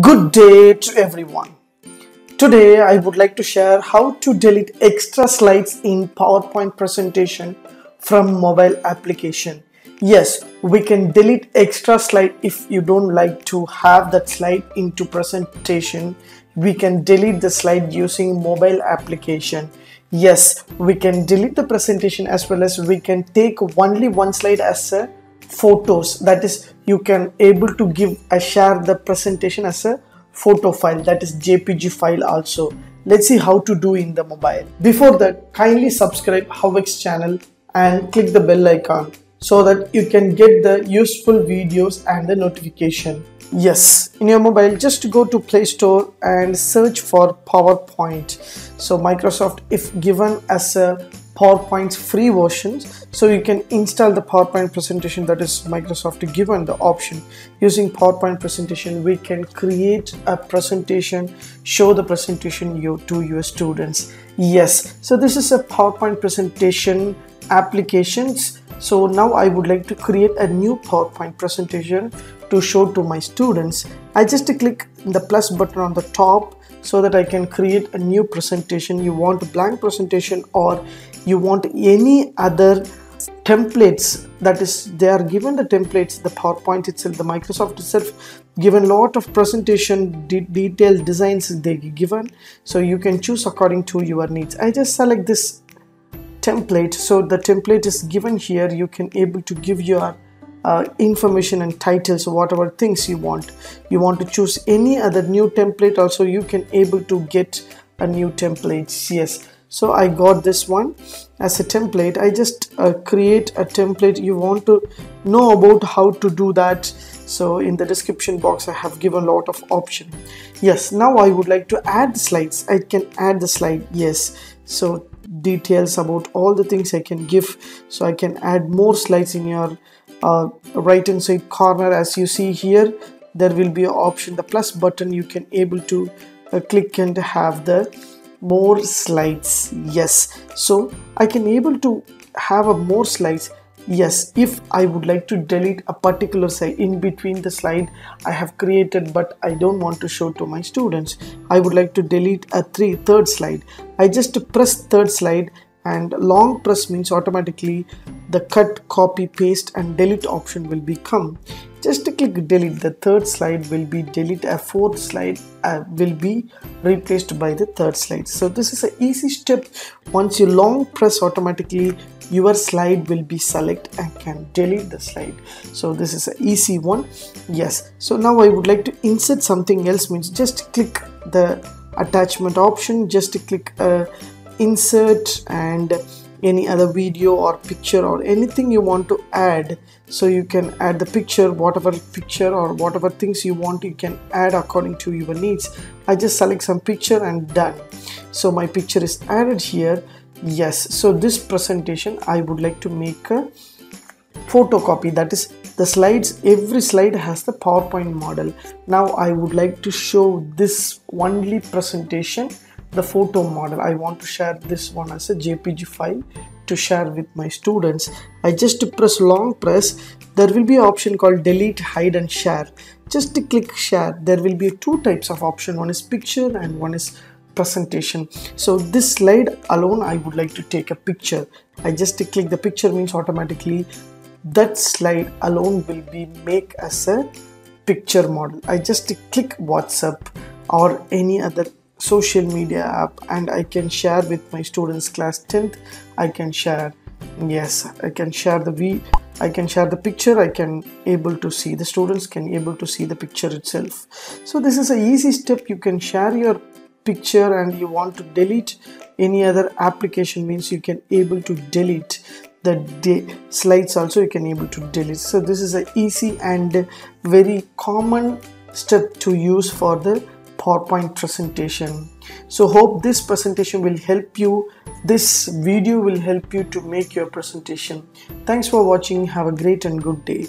Good day to everyone. Today I would like to share how to delete extra slides in PowerPoint presentation from mobile application. Yes, we can delete extra slide if you don't like to have that slide into presentation. We can delete the slide using mobile application. Yes, we can delete the presentation as well as we can take only one slide as a photos, that is you can able to give a share the presentation as a photo file, that is JPG file also. Let's see how to do in the mobile. Before that, kindly subscribe HowXT channel and click the bell icon so that you can get the useful videos and the notification. Yes, in your mobile just go to Play Store and search for PowerPoint. So Microsoft if given as a PowerPoint's free versions, so you can install the PowerPoint presentation, that is Microsoft given the option. Using PowerPoint presentation we can create a presentation, show the presentation to your students. Yes, so this is a PowerPoint presentation applications. So now I would like to create a new PowerPoint presentation to show to my students. I just click the plus button on the top so that I can create a new presentation. You want a blank presentation or you want any other templates, that is they are given the templates, the PowerPoint itself, the Microsoft itself given lot of presentation detailed designs they given, so you can choose according to your needs. I just select this template, so the template is given here. You can able to give your information and titles, whatever things you want. You want to choose any other new template also, you can able to get a new template. Yes, so I got this one as a template. I just create a template. You want to know about how to do that, so in the description box I have given a lot of option. Yes, now I would like to add slides. I can add the slide. Yes, so details about all the things I can give, so I can add more slides in your right inside corner. As you see here, there will be an option, the plus button, you can able to click and have the more slides. Yes, so I can able to have a more slides. Yes, if I would like to delete a particular slide in between the slide I have created but I don't want to show to my students, I would like to delete a third slide. I just press third slide, and long press means automatically the cut, copy, paste and delete option will be come. Just click delete, the third slide will be delete, a fourth slide will be replaced by the third slide. So this is an easy step. Once you long press, automatically your slide will be select and can delete the slide. So this is an easy one. Yes, so now I would like to insert something else means just click the attachment option, just click insert and any other video or picture or anything you want to add. So you can add the picture or whatever things you want, you can add according to your needs. I just select some picture and done. So my picture is added here. Yes, so this presentation I would like to make a photocopy, that is the slides, every slide has the PowerPoint model. Now I would like to show this only presentation, the photo model. I want to share this one as a JPG file to share with my students. I just press long press, there will be an option called delete, hide and share. Just click share. There will be two types of option, one is picture and one is presentation. So this slide alone I would like to take a picture. I just click the picture means automatically that slide alone will be make as a picture model. I just click WhatsApp or any other social media app and I can share with my students class 10th. I can share. Yes, I can share the I can share the picture. I can able to see the students can able to see the picture itself. So this is an easy step. You can share your picture and you want to delete any other application means you can able to delete the slides also, you can able to delete. So this is an easy and very common step to use for the PowerPoint presentation. So hope this presentation will help you, this video will help you to make your presentation. Thanks for watching. Have a great and good day.